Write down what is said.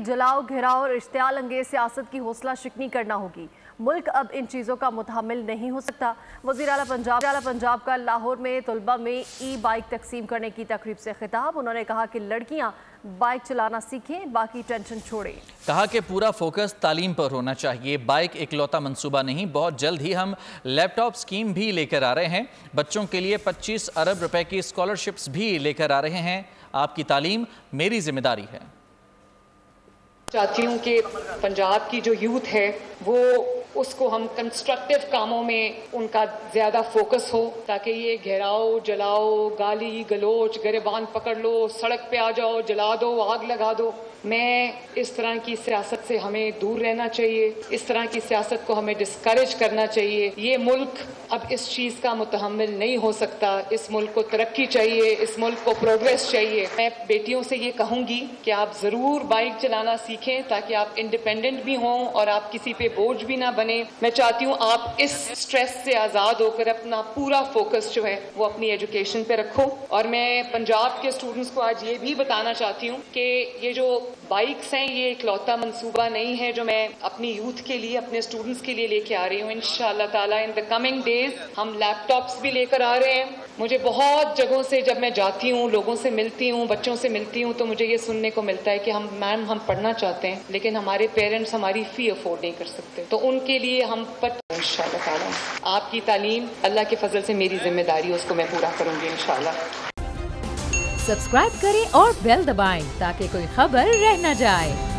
जलाओ घिराओ और इश्तियाल अंगेज सियासत की हौसला शिकनी करना होगी। मुल्क अब इन चीज़ों का मुतहमिल नहीं हो सकता। वज़ीर आला पंजाब का लाहौर में तलबा में ई बाइक तकसीम करने की तकरीब से खिताब। उन्होंने कहा कि लड़कियां बाइक चलाना सीखें, बाकी टेंशन छोड़ें। कहा कि पूरा फोकस तालीम पर होना चाहिए। बाइक इकलौता मंसूबा नहीं, बहुत जल्द ही हम लैपटॉप स्कीम भी लेकर आ रहे हैं। बच्चों के लिए 25 अरब रुपए की स्कॉलरशिप्स भी लेकर आ रहे हैं। आपकी तालीम मेरी जिम्मेदारी है। चाहती हूँ कि पंजाब की जो यूथ है वो उसको हम कंस्ट्रक्टिव कामों में उनका ज़्यादा फोकस हो, ताकि ये घेराओ जलाओ गाली गलोच गरेबान पकड़ लो सड़क पे आ जाओ जला दो आग लगा दो, मैं इस तरह की सियासत से हमें दूर रहना चाहिए। इस तरह की सियासत को हमें डिस्करेज करना चाहिए। ये मुल्क अब इस चीज़ का मुतहम्मिल नहीं हो सकता। इस मुल्क को तरक्की चाहिए, इस मुल्क को प्रोग्रेस चाहिए। मैं बेटियों से ये कहूँगी कि आप ज़रूर बाइक चलाना सीखें ताकि आप इंडिपेंडेंट भी हों और आप किसी पे बोझ भी ना बने। मैं चाहती हूँ आप इस स्ट्रेस से आज़ाद होकर अपना पूरा फोकस जो है वो अपनी एजुकेशन पे रखो। और मैं पंजाब के स्टूडेंट्स को आज ये भी बताना चाहती हूँ कि ये जो बाइक्स हैं ये इकलौता मंसूबा नहीं है जो मैं अपनी यूथ के लिए अपने स्टूडेंट्स के लिए लेके आ रही हूँ। इंशाअल्लाह ताला इन द कमिंग डेज हम लैपटॉप्स भी लेकर आ रहे हैं। मुझे बहुत जगहों से जब मैं जाती हूँ, लोगों से मिलती हूँ, बच्चों से मिलती हूँ तो मुझे ये सुनने को मिलता है कि हम मैम हम पढ़ना चाहते हैं लेकिन हमारे पेरेंट्स हमारी फ़ी अफोर्ड नहीं कर सकते। तो उनके लिए हम इंशाअल्लाह ताला आपकी तालीम अल्लाह के फजल से मेरी जिम्मेदारी है, उसको मैं पूरा करूँगी इंशाअल्लाह। सब्सक्राइब करें और बेल दबाएं ताकि कोई खबर रह न जाए।